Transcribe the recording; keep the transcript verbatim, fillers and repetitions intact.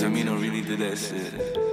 Tamino really did that shit.